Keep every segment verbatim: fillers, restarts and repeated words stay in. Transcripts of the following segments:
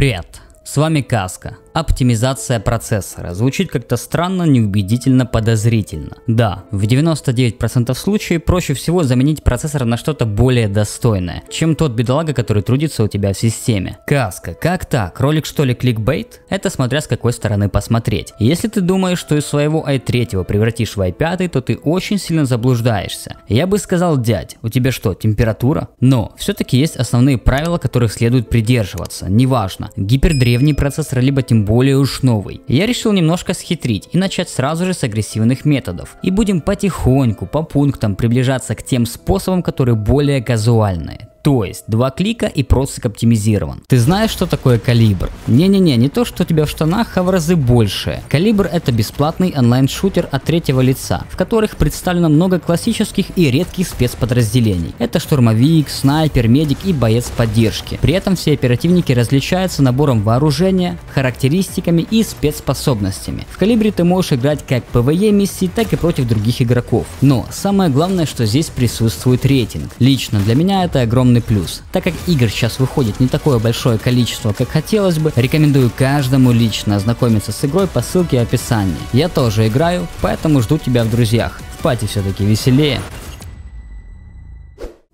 Привет! С вами Казка. Оптимизация процессора. Звучит как-то странно, неубедительно, подозрительно. Да, в девяноста девяти процентах случаев проще всего заменить процессор на что-то более достойное, чем тот бедолага, который трудится у тебя в системе. Казка, как так? Ролик что ли кликбейт? Это смотря с какой стороны посмотреть. Если ты думаешь, что из своего ай три превратишь в ай пять, то ты очень сильно заблуждаешься. Я бы сказал, дядь, у тебя что, температура? Но все-таки есть основные правила, которых следует придерживаться. Неважно, гипердревний процессор, либо температура более уж новый. Я решил немножко схитрить и начать сразу же с агрессивных методов. И будем потихоньку, по пунктам приближаться к тем способам, которые более казуальные. То есть два клика и процессор оптимизирован. Ты знаешь, что такое Калибр? Не-не-не, не то, что у тебя в штанах, а в разы больше. Калибр — это бесплатный онлайн-шутер от третьего лица, в которых представлено много классических и редких спецподразделений. Это штурмовик, снайпер, медик и боец поддержки. При этом все оперативники различаются набором вооружения, характеристиками и спецспособностями. В Калибре ты можешь играть как пэ вэ е миссии, так и против других игроков. Но самое главное, что здесь присутствует рейтинг. Лично для меня это огромный плюс. Так как игр сейчас выходит не такое большое количество, как хотелось бы, рекомендую каждому лично ознакомиться с игрой по ссылке в описании. Я тоже играю, поэтому жду тебя в друзьях. В пати все-таки веселее.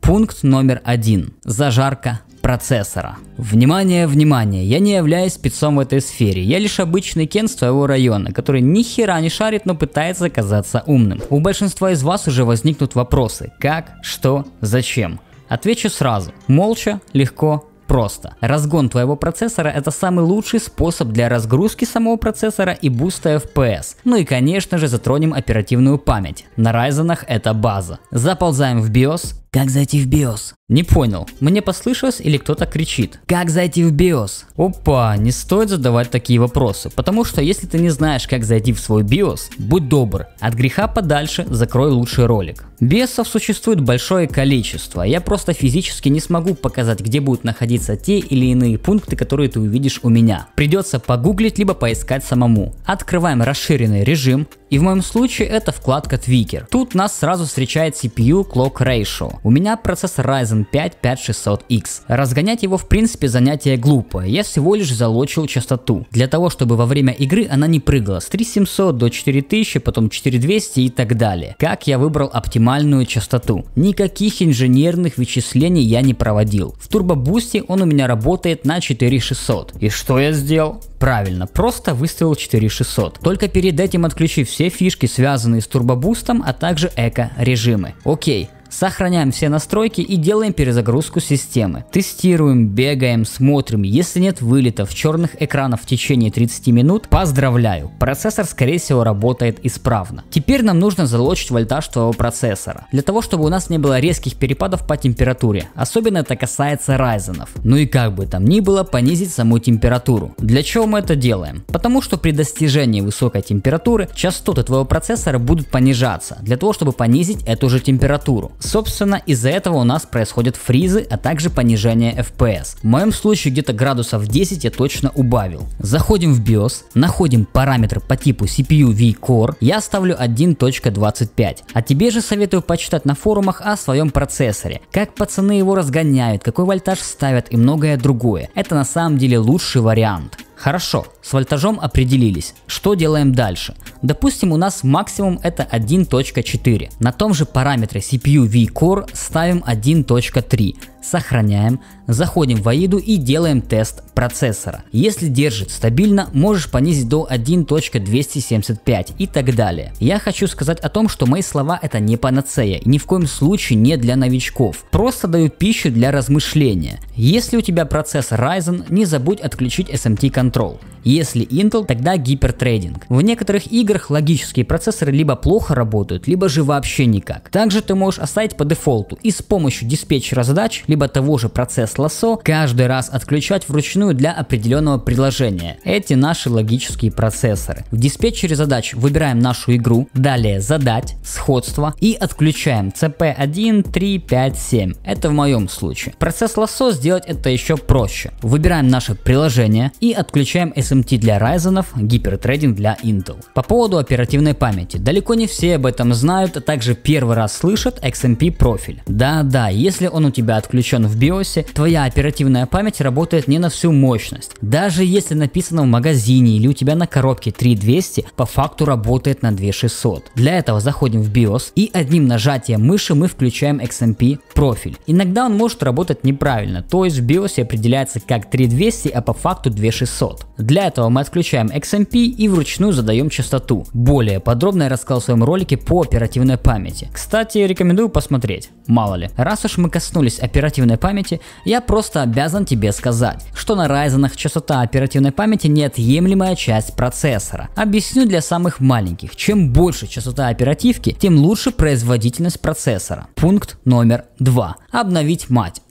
Пункт номер один. Зажарка процессора. Внимание, внимание, я не являюсь спецом в этой сфере, я лишь обычный кен своего района, который ни хера не шарит, но пытается казаться умным. У большинства из вас уже возникнут вопросы: как, что, зачем? Отвечу сразу. Молча, легко, просто. Разгон твоего процессора — это самый лучший способ для разгрузки самого процессора и буста эф пи эс. Ну и конечно же затронем оперативную память. На Ryzen'ах это база. Заползаем в биос. Как зайти в биос? Не понял, мне послышалось или кто-то кричит? Как зайти в биос? Опа, не стоит задавать такие вопросы, потому что если ты не знаешь, как зайти в свой биос, будь добр, от греха подальше закрой лучший ролик. биосов существует большое количество, я просто физически не смогу показать, где будут находиться те или иные пункты, которые ты увидишь у меня. Придется погуглить, либо поискать самому. Открываем расширенный режим, и в моем случае это вкладка Tweaker. Тут нас сразу встречает си пи ю Clock Ratio. У меня процессор Ryzen пять пять шестьсот икс. Разгонять его в принципе занятие глупое, я всего лишь залочил частоту, для того чтобы во время игры она не прыгала с три тысячи семьсот до четыре тысячи, потом четыре тысячи двести и так далее. Как я выбрал оптимальную частоту? Никаких инженерных вычислений я не проводил. В Turbo Boost'е он у меня работает на четыре тысячи шестьсот. И что я сделал? Правильно, просто выставил четыре тысячи шестьсот. Только перед этим отключи все фишки, связанные с Turbo Boost'ом, а также эко режимы. Окей. Сохраняем все настройки и делаем перезагрузку системы. Тестируем, бегаем, смотрим. Если нет вылетов черных экранов в течение тридцати минут, поздравляю, процессор скорее всего работает исправно. Теперь нам нужно залочить вольтаж твоего процессора, для того чтобы у нас не было резких перепадов по температуре. Особенно это касается Ryzen'ов. Ну и как бы там ни было, понизить саму температуру. Для чего мы это делаем? Потому что при достижении высокой температуры частоты твоего процессора будут понижаться, для того чтобы понизить эту же температуру. Собственно, из-за этого у нас происходят фризы, а также понижение эф пи эс. В моем случае где-то градусов десять я точно убавил. Заходим в биос, находим параметр по типу си пи ю ви-Core, я ставлю один точка двадцать пять. А тебе же советую почитать на форумах о своем процессоре, как пацаны его разгоняют, какой вольтаж ставят и многое другое. Это на самом деле лучший вариант. Хорошо, с вольтажом определились. Что делаем дальше? Допустим, у нас максимум это один точка четыре. На том же параметре си пи ю ви-Core ставим один точка три. Сохраняем, заходим в аида и делаем тест процессора. Если держит стабильно, можешь понизить до один точка двести семьдесят пять и так далее. Я хочу сказать о том, что мои слова — это не панацея и ни в коем случае не для новичков. Просто даю пищу для размышления. Если у тебя процессор Ryzen, не забудь отключить эс эм ти Control. Если Intel, тогда гипертрейдинг. В некоторых играх логические процессоры либо плохо работают, либо же вообще никак. Также ты можешь оставить по дефолту и с помощью диспетчера задач, либо того же процесс лассо, каждый раз отключать вручную для определенного приложения. Эти наши логические процессоры. В диспетчере задач выбираем нашу игру, далее задать, сходство и отключаем си пи один три пять семь. Это в моем случае. Процесс лассо сделать это еще проще. Выбираем наше приложение и отключаем эс эм ти эс эм ти для Ryzen, гипертрейдинг для Intel. По поводу оперативной памяти. Далеко не все об этом знают, а также первый раз слышат икс эм пи профиль. Да-да, если он у тебя отключен в биос, твоя оперативная память работает не на всю мощность. Даже если написано в магазине или у тебя на коробке три тысячи двести, по факту работает на две тысячи шестьсот. Для этого заходим в биос и одним нажатием мыши мы включаем икс эм пи профиль. Иногда он может работать неправильно, то есть в биос определяется как три тысячи двести, а по факту две тысячи шестьсот. Для этого мы отключаем икс эм пи и вручную задаем частоту. Более подробно я рассказал в своем ролике по оперативной памяти. Кстати, рекомендую посмотреть, мало ли. Раз уж мы коснулись оперативной памяти, я просто обязан тебе сказать, что на Ryzen частота оперативной памяти неотъемлемая часть процессора. Объясню для самых маленьких. Чем больше частота оперативки, тем лучше производительность процессора. Пункт номер два. Обновить мать.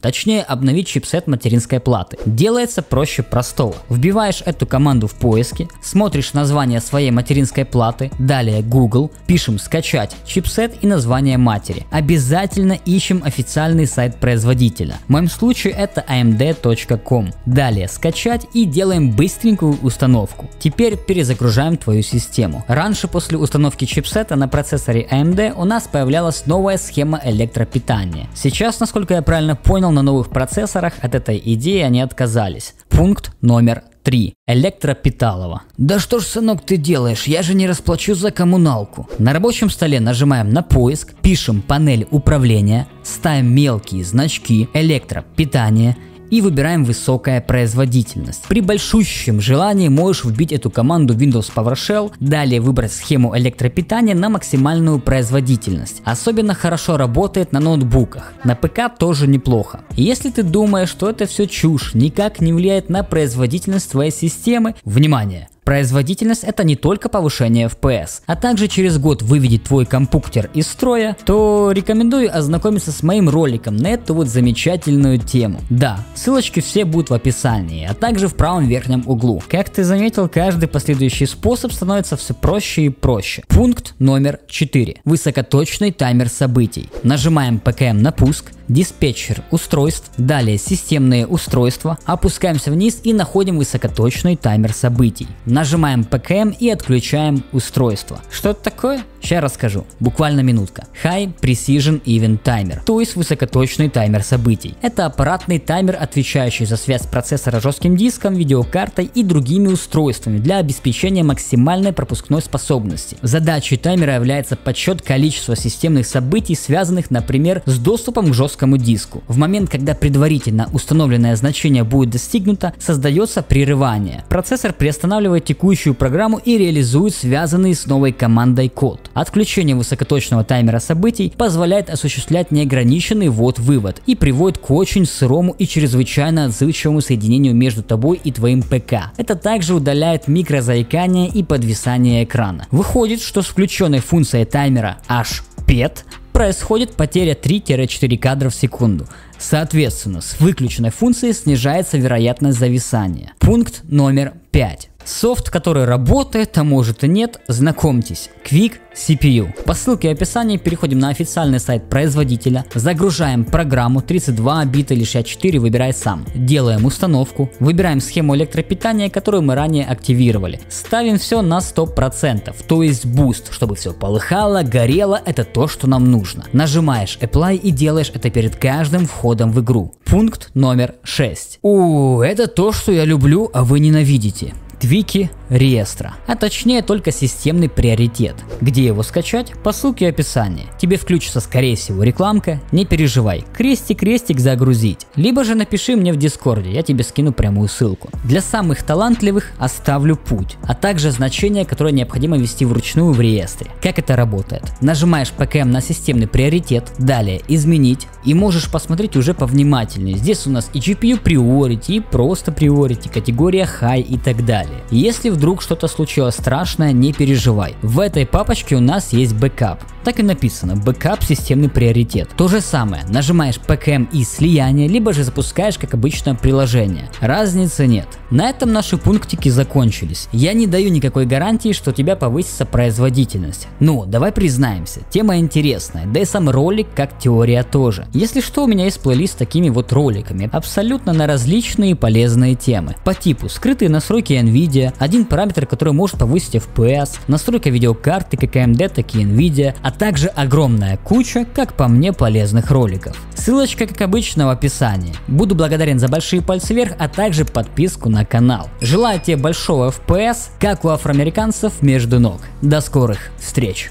Точнее, обновить чипсет материнской платы. Делается проще простого. Вбиваешь эту команду в поиске, смотришь название своей материнской платы, далее Google, пишем скачать чипсет и название матери. Обязательно ищем официальный сайт производителя. В моем случае это а эм дэ точка ком. Далее скачать и делаем быстренькую установку. Теперь перезагружаем твою систему. Раньше после установки чипсета на процессоре а эм дэ у нас появлялась новая схема электропитания. Сейчас, насколько я правильно понял, на новых процессорах от этой идеи они отказались. Пункт номер три. Электропиталово. Да что ж, сынок, ты делаешь? Я же не расплачу за коммуналку. На рабочем столе нажимаем на поиск, пишем панель управления, ставим мелкие значки, электропитание и выбираем высокая производительность. При большущем желании можешь вбить эту команду Windows PowerShell, далее выбрать схему электропитания на максимальную производительность. Особенно хорошо работает на ноутбуках, на ПК тоже неплохо. Если ты думаешь, что это все чушь, никак не влияет на производительность твоей системы, внимание! Производительность — это не только повышение эф пи эс, а также через год выведет твой компьютер из строя, то рекомендую ознакомиться с моим роликом на эту вот замечательную тему. Да, ссылочки все будут в описании, а также в правом верхнем углу. Как ты заметил, каждый последующий способ становится все проще и проще. Пункт номер четыре. Высокоточный таймер событий. Нажимаем ПКМ на пуск, диспетчер устройств, далее системные устройства, опускаемся вниз и находим высокоточный таймер событий. Нажимаем ПКМ и отключаем устройство. Что это такое? Сейчас расскажу. Буквально минутка. High Precision Event Timer, то есть высокоточный таймер событий. Это аппаратный таймер, отвечающий за связь процессора с жестким диском, видеокартой и другими устройствами для обеспечения максимальной пропускной способности. Задачей таймера является подсчет количества системных событий, связанных, например, с доступом к жесткому диску. В момент, когда предварительно установленное значение будет достигнуто, создается прерывание. Процессор приостанавливает текущую программу и реализует связанный с новой командой код. Отключение высокоточного таймера событий позволяет осуществлять неограниченный ввод-вывод и приводит к очень сырому и чрезвычайно отзывчивому соединению между тобой и твоим ПК. Это также удаляет микрозаикание и подвисание экрана. Выходит, что с включенной функцией таймера эйч пи и ти происходит потеря три-четыре кадра в секунду. Соответственно, с выключенной функцией снижается вероятность зависания. Пункт номер пять. Софт, который работает, а может и нет, знакомьтесь, Quick си пи ю. По ссылке в описании переходим на официальный сайт производителя, загружаем программу тридцать два бита или шестьдесят четыре, выбирай сам. Делаем установку, выбираем схему электропитания, которую мы ранее активировали. Ставим все на сто процентов, то есть буст, чтобы все полыхало, горело, это то, что нам нужно. Нажимаешь Apply и делаешь это перед каждым входом в игру. Пункт номер шесть. Ууу, это то, что я люблю, а вы ненавидите. Твики реестра, а точнее только системный приоритет. Где его скачать? По ссылке в описании. Тебе включится скорее всего рекламка, не переживай, крестик-крестик загрузить. Либо же напиши мне в Дискорде, я тебе скину прямую ссылку. Для самых талантливых оставлю путь, а также значения, которые необходимо ввести вручную в реестре. Как это работает? Нажимаешь ПКМ на системный приоритет, далее изменить и можешь посмотреть уже повнимательнее. Здесь у нас и джи пи ю Priority, и просто Priority, категория High и так далее. Если вдруг что-то случилось страшное, не переживай. В этой папочке у нас есть бэкап. так и написано «Бэкап системный приоритет». То же самое, нажимаешь «ПКМ» и «Слияние», либо же запускаешь, как обычно, приложение. Разницы нет. На этом наши пунктики закончились. Я не даю никакой гарантии, что у тебя повысится производительность. Но давай признаемся, тема интересная, да и сам ролик как теория тоже. Если что, у меня есть плейлист с такими вот роликами, абсолютно на различные полезные темы. По типу скрытые настройки Nvidia, один параметр, который может повысить эф пи эс, настройка видеокарты как эй эм ди, так и Nvidia, а также огромная куча, как по мне, полезных роликов. Ссылочка, как обычно, в описании. Буду благодарен за большие пальцы вверх, а также подписку на канал. Желаю тебе большого эф пи эс, как у афроамериканцев, между ног. До скорых встреч!